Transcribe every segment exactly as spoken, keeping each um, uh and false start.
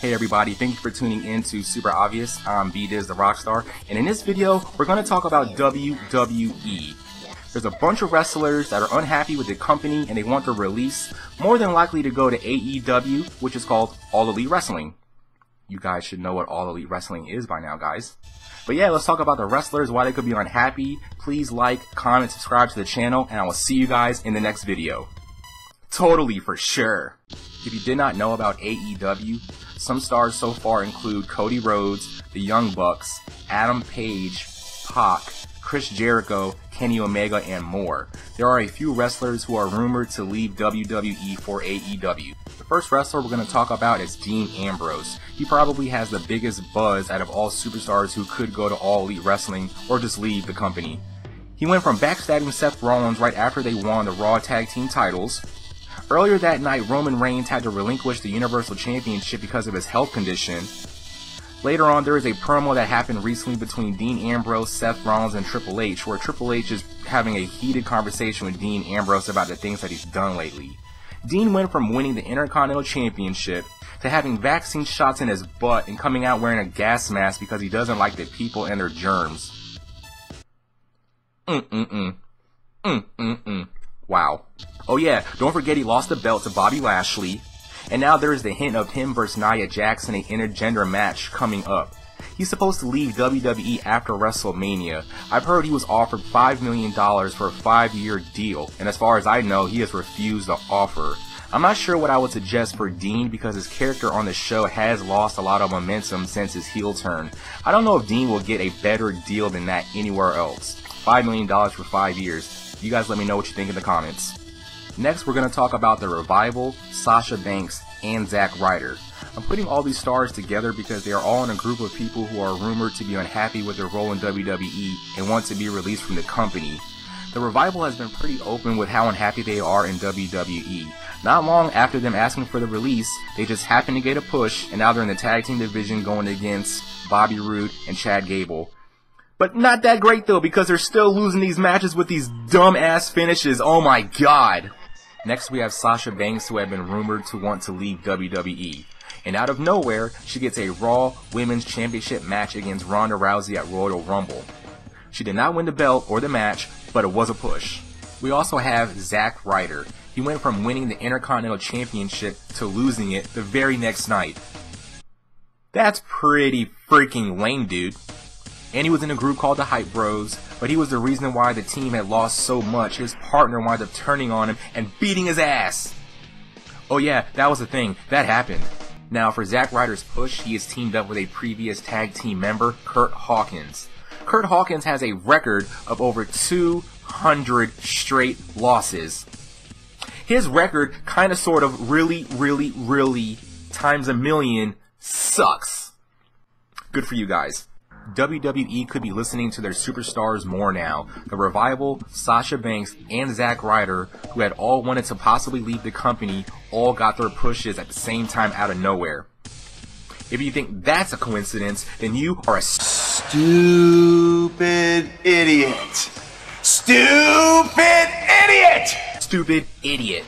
Hey everybody, thank you for tuning in to Super Obvious. I'm B-Diz, the Rockstar, and in this video, we're going to talk about W W E. There's a bunch of wrestlers that are unhappy with the company and they want their release, more than likely to go to A E W, which is called All Elite Wrestling. You guys should know what All Elite Wrestling is by now, guys. But yeah, let's talk about the wrestlers, why they could be unhappy. Please like, comment, subscribe to the channel, and I will see you guys in the next video. Totally, for sure. If you did not know about A E W, some stars so far include Cody Rhodes, The Young Bucks, Adam Page, Pac, Chris Jericho, Kenny Omega, and more. There are a few wrestlers who are rumored to leave W W E for A E W. The first wrestler we're going to talk about is Dean Ambrose. He probably has the biggest buzz out of all superstars who could go to All Elite Wrestling or just leave the company. He went from backstabbing Seth Rollins right after they won the Raw Tag Team titles. Earlier that night, Roman Reigns had to relinquish the Universal Championship because of his health condition. Later on, there is a promo that happened recently between Dean Ambrose, Seth Rollins, and Triple H, where Triple H is having a heated conversation with Dean Ambrose about the things that he's done lately. Dean went from winning the Intercontinental Championship to having vaccine shots in his butt and coming out wearing a gas mask because he doesn't like the people and their germs. Mm-mm-mm. Mm-mm-mm. Wow. Oh yeah, don't forget he lost the belt to Bobby Lashley. And now there is the hint of him versus Nia Jackson, an intergender match coming up. He's supposed to leave W W E after WrestleMania. I've heard he was offered five million dollars for a five year deal, and as far as I know, he has refused the offer. I'm not sure what I would suggest for Dean because his character on the show has lost a lot of momentum since his heel turn. I don't know if Dean will get a better deal than that anywhere else. five million dollars for five years. You guys let me know what you think in the comments. Next, we're going to talk about The Revival, Sasha Banks, and Zack Ryder. I'm putting all these stars together because they are all in a group of people who are rumored to be unhappy with their role in W W E and want to be released from the company. The Revival has been pretty open with how unhappy they are in W W E. Not long after them asking for the release, they just happened to get a push, and now they're in the tag team division going against Bobby Roode and Chad Gable. But not that great though, because they're still losing these matches with these dumb-ass finishes, oh my god! Next, we have Sasha Banks, who had been rumored to want to leave W W E. And out of nowhere, she gets a Raw Women's Championship match against Ronda Rousey at Royal Rumble. She did not win the belt or the match, but it was a push. We also have Zack Ryder. He went from winning the Intercontinental Championship to losing it the very next night. That's pretty freaking lame, dude. And he was in a group called the Hype Bros, but he was the reason why the team had lost so much. His partner wound up turning on him and beating his ass. Oh yeah, that was the thing. That happened. Now for Zack Ryder's push, he is teamed up with a previous tag team member, Kurt Hawkins. Kurt Hawkins has a record of over two hundred straight losses. His record kinda sort of really, really, really times a million sucks. Good for you guys. W W E could be listening to their superstars more now. The Revival, Sasha Banks, and Zack Ryder, who had all wanted to possibly leave the company, all got their pushes at the same time out of nowhere. If you think that's a coincidence, then you are a stupid idiot. Stupid idiot! Stupid idiot.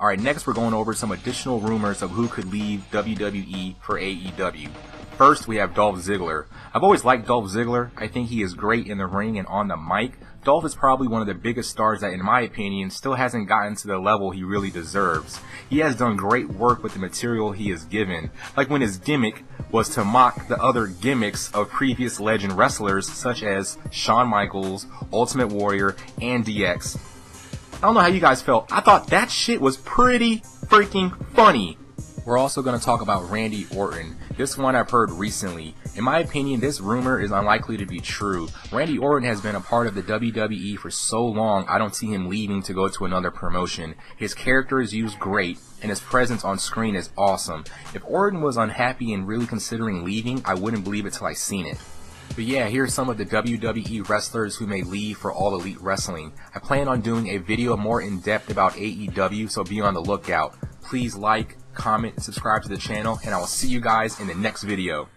Alright, next we're going over some additional rumors of who could leave W W E for A E W. First, we have Dolph Ziggler. I've always liked Dolph Ziggler. I think he is great in the ring and on the mic. Dolph is probably one of the biggest stars that, in my opinion, still hasn't gotten to the level he really deserves. He has done great work with the material he is given, like when his gimmick was to mock the other gimmicks of previous legend wrestlers such as Shawn Michaels, Ultimate Warrior, and D X. I don't know how you guys felt. I thought that shit was pretty freaking funny. We're also going to talk about Randy Orton. This one I've heard recently. In my opinion, this rumor is unlikely to be true. Randy Orton has been a part of the W W E for so long, I don't see him leaving to go to another promotion. His character is used great, and his presence on screen is awesome. If Orton was unhappy and really considering leaving, I wouldn't believe it till I seen it. But yeah, here are some of the W W E wrestlers who may leave for All Elite Wrestling. I plan on doing a video more in depth about A E W, so be on the lookout. Please like, comment, and subscribe to the channel, and I will see you guys in the next video.